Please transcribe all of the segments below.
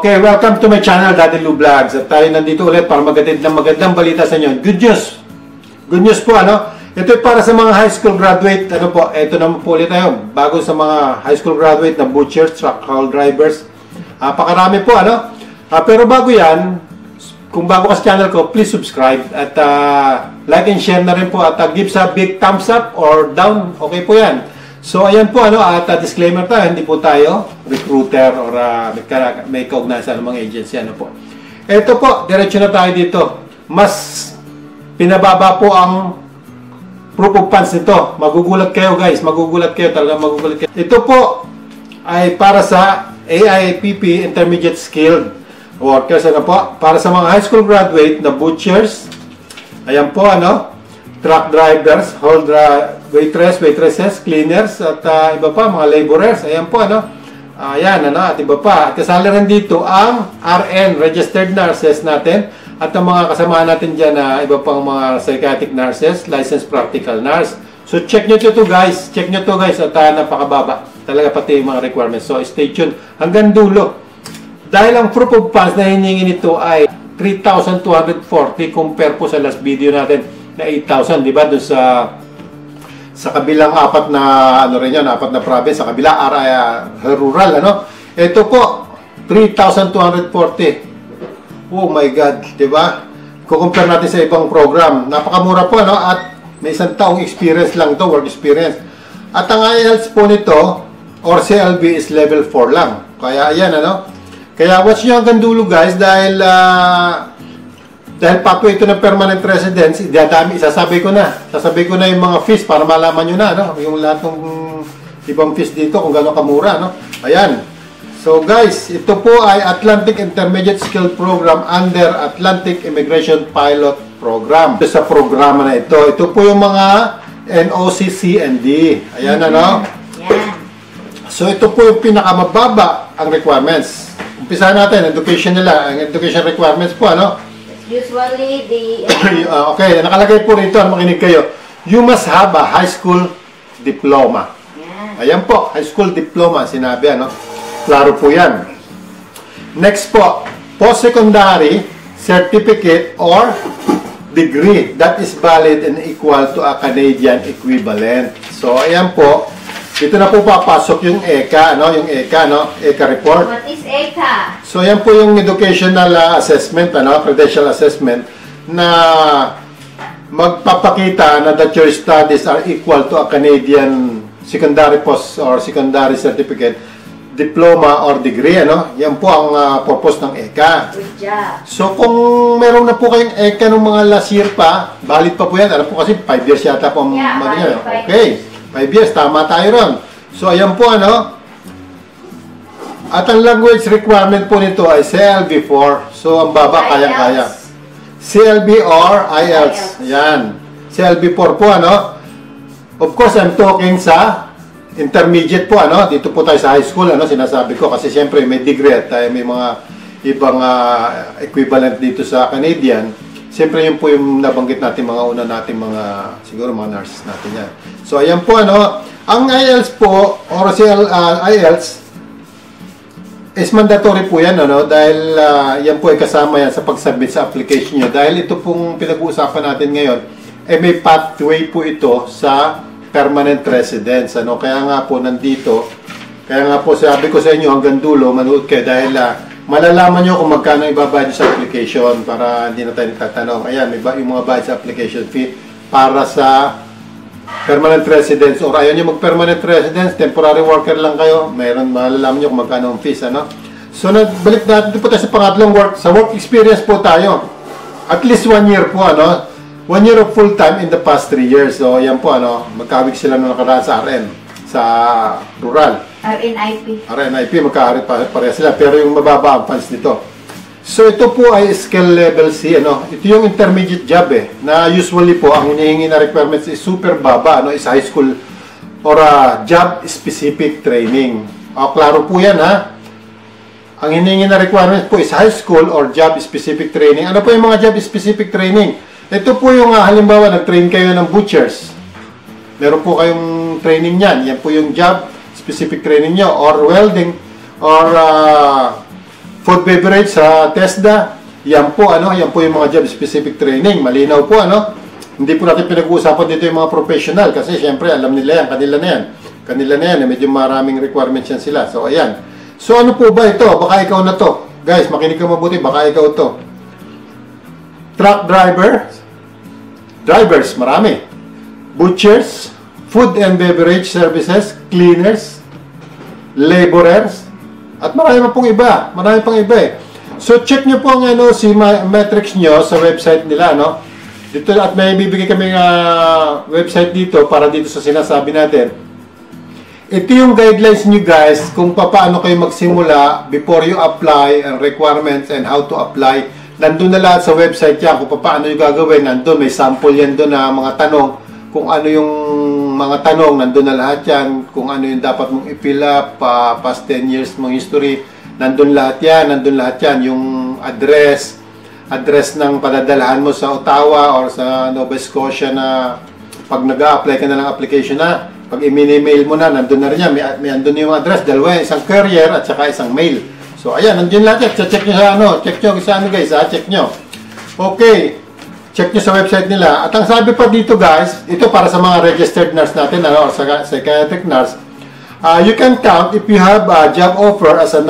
Okay, welcome to my channel, Daddy Lou Vlogs. At tayo nandito ulit para magatid ng magandang balita sa inyo. Good news! Good news po, ano? Ito para sa mga high school graduate. Ano po, ito naman po ulit tayo. Bago sa mga high school graduate na butchers, truck haul drivers. Pakarami po, ano? Pero bago yan, kung bago ka sa channel ko, please subscribe. At like and share na rin po. At give sa big thumbs up or down. Okay po yan. So, ayan po, ano, at disclaimer tayo, hindi po tayo recruiter or may kaugnayan ng mga agency, ano po. Ito po, diretso na tayo dito. Mas pinababa po ang proof of funds nito. Magugulat kayo, guys. Magugulat kayo, talaga magugulat kayo. Ito po ay para sa AIPP, Intermediate Skilled Workers, ano po. Para sa mga high school graduate na butchers, ayan po, ano, truck drivers, haul drivers, waitresses, cleaners, at iba pa, mga laborers. Ayan po, ano? Ayan, ano? At iba pa. At kasali rin dito ang RN, registered nurses natin. At ang mga kasama natin dyan na iba pang mga psychiatric nurses, licensed practical nurse. So, check nyo ito, guys. Check nyo ito, guys. At napakababa. Talaga pati yung mga requirements. So, stay tuned. Hanggang dulo. Dahil ang proof of funds na hiningi nito ay 3,240 compare po sa last video natin na 8,000. Diba? Doon sa kabilang apat na ano rin yun, apat na province sa kabila rural, ano. Ito po 3,240. Oh my god, 'di ba? Kukumpara natin sa ibang program. Napakamura po, ano, at may isang taong experience lang to, work experience. At ang IELTS po nito or CLB is level 4 lang. Kaya ayan, ano. Kaya watch niyo hanggang dulo, guys, dahil dahil papo ito ng permanent residence, dadami, sasabi ko na. Sasabi ko na yung mga fees para malaman nyo na, no? Yung lahat ng ibang fees dito kung gano'ng kamura, no? Ayan. So guys, ito po ay Atlantic Intermediate Skill Program under Atlantic Immigration Pilot Program. Ito sa programa na ito. Ito po yung mga NOCC and D. Ayan, ano? Yeah. So ito po yung pinakamababa ang requirements. Umpisa natin, education nila. Ang education requirements po, ano? Usually, the... okay, nakalagay po rito, makinig kayo. You must have a high school diploma. Ayan po, high school diploma, sinabi, ano? Klaro po yan. Next po, post-secondary certificate or degree that is valid and equal to a Canadian equivalent. So, ayan po, dito na po papasok yung ECA, ano? Yung ECA, no? ECA report. What is ECA? So, yan po yung educational assessment, ano? Credential assessment na magpapakita na that your studies are equal to a Canadian secondary post or secondary certificate, diploma or degree, ano? Yan po ang purpose ng ECA. Good job. So, kung meron na po kayong ECA ng mga last year pa, valid pa po yan. Alam po kasi, 5 years yata po ang magiging. Okay. 5 years, tama tayo ron. So, ayan po, ano. At ang language requirement po nito ay CLB4. So, ang baba, kaya-kaya. CLB or IELTS. Ayan. CLB4 po, ano. Of course, I'm talking sa intermediate po, ano. Dito po tayo sa high school, ano, sinasabi ko. Kasi, siyempre, may degree tayo. May mga ibang equivalent dito sa Canadian. Siyempre, yun po yung nabanggit natin, mga una natin, mga, siguro, mga nurses natin yan. So, ayan po, ano, ang IELTS po, or IELTS, is mandatory po yan, ano, dahil yan po ay kasama yan sa pag-submit sa application nyo. Dahil ito pong pinag-uusapan natin ngayon, eh, may pathway po ito sa permanent residence, ano. Kaya nga po, nandito, kaya nga po, sabi ko sa inyo, hanggang dulo, manood kayo, dahil, malalaman nyo kung magkano ibabayad sa application para hindi na tayo nagtatanong. Ayan, may yung mga bayad sa application fee para sa permanent residence. Or ayaw nyo mag-permanent residence, temporary worker lang kayo, mayroon, malalaman nyo kung magkano ang fees, ano? So, balik natin po tayo sa pangatlong work. Sa work experience po tayo. At least 1 year po, ano? 1 year of full time in the past 3 years. So, ayan po, ano? Magkawig sila nung nakaraan sa RN, sa rural. RNIP. RNIP, magkapareha sila. Pero yung mababa ang funds nito. So, ito po ay skill level C, ano. Ito yung intermediate job, eh. Na usually po, ang hinihingi na requirements is super baba, ano. Is high school or job-specific training. O, klaro po yan, ha. Ang hinihingi na requirements po is high school or job-specific training. Ano po yung mga job-specific training? Ito po yung, halimbawa, nag-train kayo ng butchers. Meron po kayong training yan. Yan po yung job specific training nyo, or welding, or Food beverage sa TESDA, yan po yung mga job specific training. Malinaw po, ano? Hindi po natin pinag-uusapan dito yung mga professional kasi syempre alam nila yan, kanila na yan, medyo maraming requirements yan sila. So ayan. So ano po ba ito? Baka ikaw na to. Guys, makinig ka mabuti, baka ikaw to. Truck drivers, marami. Butchers, food and beverage services, cleaners, laborers, at marami pang iba. So check nyo po ang si metrics nyo sa website nila, no? Dito at may bibigay kaming website dito para dito sa sinasabi natin. Ito yung guidelines nyo guys kung paano kayo magsimula before you apply, and requirements and how to apply. Nandun na lahat sa website yan kung paano yung gagawin. Nandun may sample yan doon na mga tanong. Kung ano yung mga tanong, nandun na lahat yan. Kung ano yung dapat mong i-fill up, past 10 years mong history. Nandun lahat yan, yung address ng padadalahan mo sa Ottawa or sa Nova Scotia na pag nag-a-apply ka na ng application na, pag i-mail mo na, nandun na rin yan, may andun yung address, dalawa, isang courier at saka isang mail. So ayan, nandun lahat yan, check nyo guys. Okay, check nyo sa website nila. At ang sabi pa dito guys, ito para sa mga registered nurse natin, or psychiatric nurse, you can count if you have a job offer as a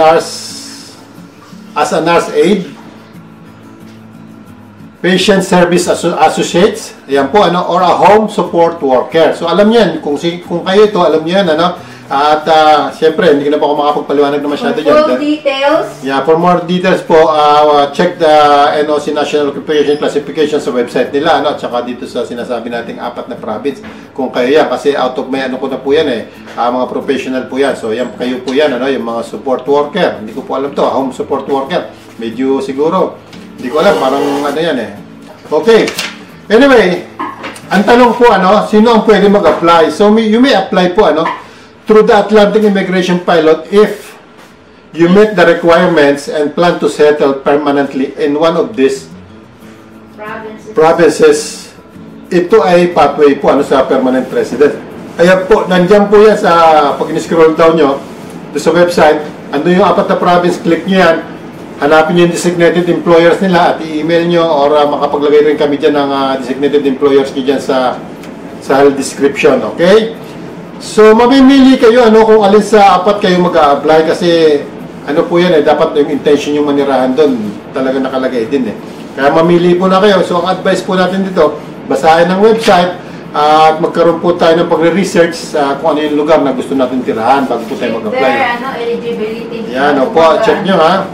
nurse aide, patient service associates, ayan po, ano, or a home support worker. So alam nyo yan, kung kayo ito, alam nyo yan, ano, at siyempre, hindi na po ako makapagpaliwanag na masyado dyan. For more details? Yeah, for more details po, check the NOCC National Occupation Classification sa website nila, ano, at saka dito sa sinasabi nating 4 na province. Kung kayo yan, kasi out of my, ano ko na po yan eh, mga professional po yan. So yan, kayo po yan, ano, yung mga support worker. Hindi ko po alam to, home support worker. Medyo siguro, hindi ko alam, parang ano yan eh. Okay, anyway, ang tanong po, ano, sino ang pwede mag-apply? So you may apply po, ano, through the Atlantic Immigration Pilot if you meet the requirements and plan to settle permanently in one of these provinces. Ito ay pathway po, ano, sa permanent resident. Ayan po, nandiyan po yan sa pag-scroll down nyo sa website. Ano yung 4 na province, click nyo yan, hanapin yung designated employers nila at i-email nyo, or makapaglagay rin kami dyan ng designated employers nyo dyan sa description. Okay? So, mamimili kayo, ano, kung alin sa 4 kayo mag-a-apply kasi ano po yan eh, dapat yung intention yung manirahan doon talaga nakalagay din eh. Kaya mamili po na kayo. So, ang advice po natin dito, basahin ang website at magkaroon po tayo ng pagre-research sa kung ano yung lugar na gusto natin tirahan bago po tayo mag-apply. Eligibility. Yan, opo, check nyo ha.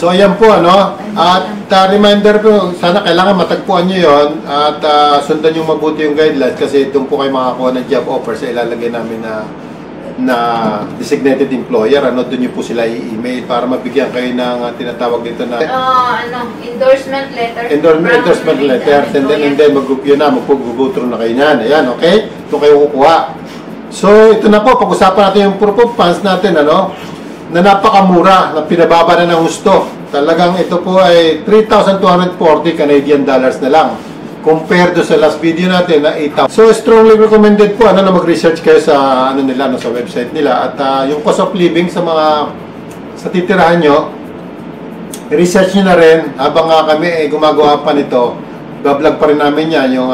So, ayan po, ano, at reminder po, sana kailangan matagpuan nyo yun at sundan nyo mabuti yung guidelines kasi doon po kayo makakuha ng job offer sa ilalagay namin na designated employer, ano, doon nyo po sila i-email para mabigyan kayo ng tinatawag dito na endorsement letter. Endorsement letter, and then mag-go through na kayo nyan. Ayan, okay? Ito kayo kukuha. So, ito na po, pag-usapan natin yung proof of funds natin, ano, na napakamura, na pinababa na ng husto. Talagang ito po ay 3,240 Canadian dollars na lang compared to sa last video natin na 8,000. So strongly recommended po, ano, na mag-research kayo sa ano nila, no, sa website nila at yung cost of living sa titirahan nyo, research nyo na rin habang kami gumagawa pa nito, bablog pa rin namin yan yung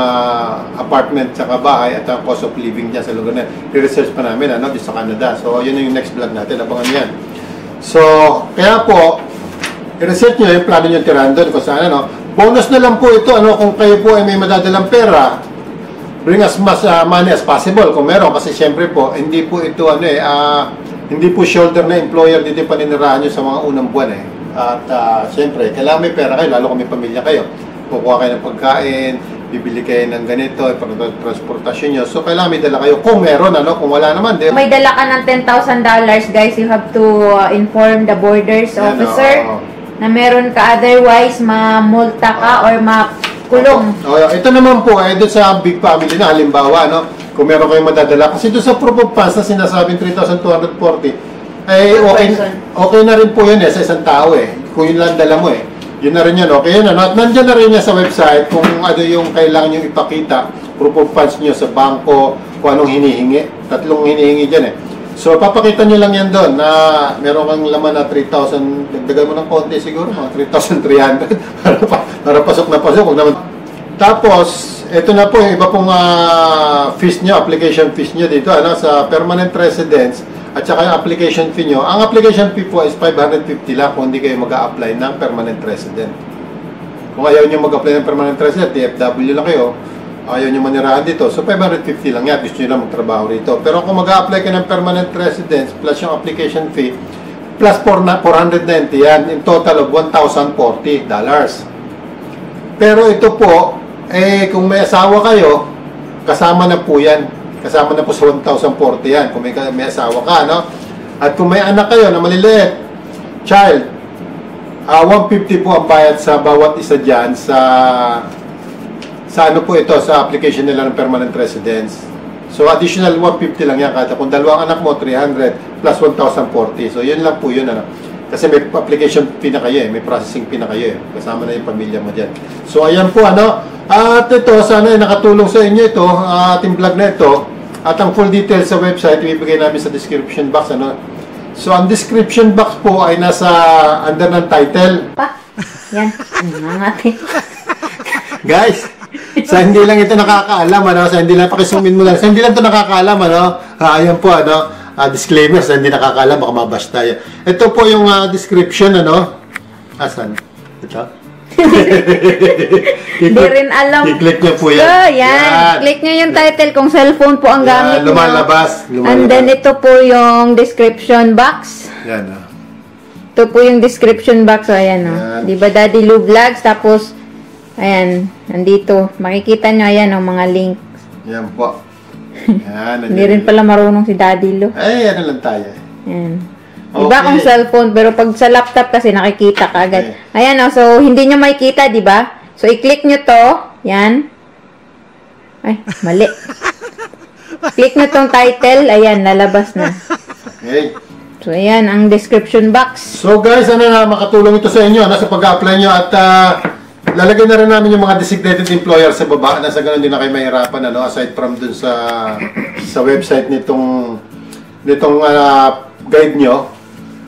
apartment tsaka bahay at ang cost of living dyan sa lugar na i-research pa namin, ano, sa Canada. So yun yung next vlog natin, abangan yan. So kaya po i-research nyo yung plano nyo tirahan doon kung saan, ano. Bonus na lang po ito, ano, kung kayo po ay may madadalang pera, bring as much money as possible kung meron, kasi syempre po hindi po ito ano eh, hindi po shoulder na employer dito paninirahan nyo sa mga unang buwan eh, at syempre kailangan may pera kayo, lalo kung may pamilya kayo, kukuha kayo ng pagkain, bibili kayo ng ganito, ipag-transportasyon nyo, so kailangan may dala kayo kung meron, ano, kung wala naman din. May dala ka ng $10,000 guys, you have to inform the borders officer, ano, na meron ka, otherwise mamulta ka or makulong. Ito naman po ay doon sa big family na halimbawa, no? Kung meron kayong madadala kasi doon sa proof of funds na sinasabing 3,240 ay okay na rin po yun eh, sa isang tao eh, kung yun lang dala mo eh, yun na rin yun, okay yun, ano? At nandyan na rin yan sa website kung ano yung kailangan nyo ipakita, proof of funds nyo sa banko, kung anong hinihingi, 3 hinihingi dyan eh. So, papakita nyo lang yan doon na meron kang laman na 3,000, dagdagan mo ng konti siguro, mga 3,300 para pasok na pasok. Huwag naman. Tapos, ito na po yung iba pong fees nyo, application fees nyo dito, ano, sa permanent residence at saka yung application fee nyo. Ang application fee po is 550 lang kung hindi kayo mag-a-apply ng permanent resident. Kung ayaw nyo mag-apply ng permanent resident, DFW lang kayo, ayaw nyo manirahan dito. So, 550 lang yan. Gusto nyo lang magtrabaho rito. Pero kung mag-a-apply ka ng permanent residence plus yung application fee, plus 490 yan, in total of $1,040. Pero ito po, eh, kung may asawa kayo, kasama na po yan. Kasama na po sa 1,040 yan. Kung may asawa ka, no? At kung may anak kayo na maliliit, child, 150 po ang bayad sa bawat isa dyan sa ano po ito, sa application nila ng permanent residence. So, additional 150 lang yan. Kahit kung dalawang anak mo, 300 plus 1,040. So, yun lang po yun. Ano? Kasi may application fee na kayo eh. May processing fee na kayo eh. Kasama na yung pamilya mo dyan. So, ayan po. Ano? At ito, sana ay nakatulong sa inyo ito, ating vlog na ito. At ang full details sa website, ibibigay namin sa description box. Ano? So, ang description box po ay nasa under ng title. Pa, yan. Guys, sa hindi lang ito nakakaalam, ano? Sa hindi lang, pakisumin mo lang. Sa hindi lang ito nakakaalam, ano? Ayan po, ano? Disclaimer, sa hindi nakakaalam, baka mabash tayo. Ito po yung description, ano? Asan? Ito? Hindi rin alam. I-click nyo po yan. So, yan. Click nyo yung title kung cellphone po ang gamit nyo. Lumalabas. And then, ito po yung description box. Yan, ano? Ito po yung description box, o, ayan, o. Diba, Daddy Lou Vlogs, tapos, ayan, nandito. Makikita nyo, ayan, ang mga links. Ayan po. Ayan, hindi rin pala marunong si Daddy Lou. Ay, ano lang tayo. Ayan. Okay. Diba kung cellphone, pero pag sa laptop kasi nakikita ka agad. Okay. Ayan, oh, so hindi nyo makikita, diba? So, i-click nyo to. Ayan. Ay, mali. Click nyo tong title. Ayan, nalabas na. Okay. So, ayan, ang description box. So, guys, ano na, makatulong ito sa inyo, ano, sa pag-apply nyo at, lalagay na rin namin yung mga designated employers sa baba na sa ganun din na kayo mahirapan, ano, aside from dun sa website nitong guide nyo,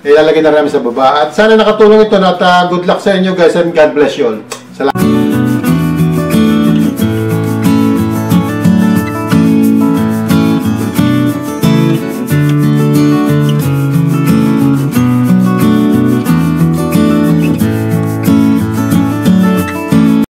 ilalagay na rin namin sa baba. At sana nakatulong ito at good luck sa inyo guys and God bless you all. Salamat.